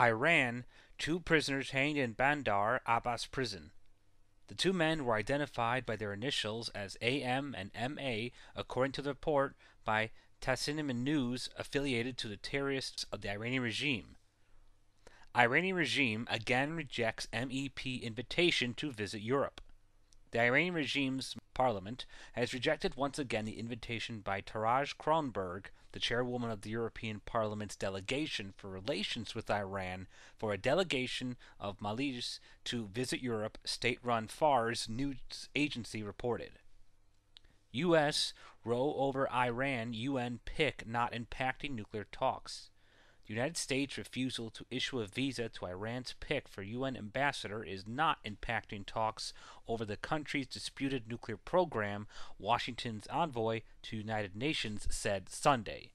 Iran, two prisoners hanged in Bandar Abbas prison. The two men were identified by their initials as AM and MA, according to the report by Tasnim News, affiliated to the terrorists of the Iranian regime. Iranian regime again rejects MEP invitation to visit Europe. The Iranian regime's parliament has rejected once again the invitation by Taraj Kronberg, the chairwoman of the European Parliament's delegation for relations with Iran, for a delegation of Malis to visit Europe, state-run Fars news agency reported. U.S. row over Iran, UN pick not impacting nuclear talks. The United States' refusal to issue a visa to Iran's pick for UN ambassador is not impacting talks over the country's disputed nuclear program, Washington's envoy to United Nations said Sunday.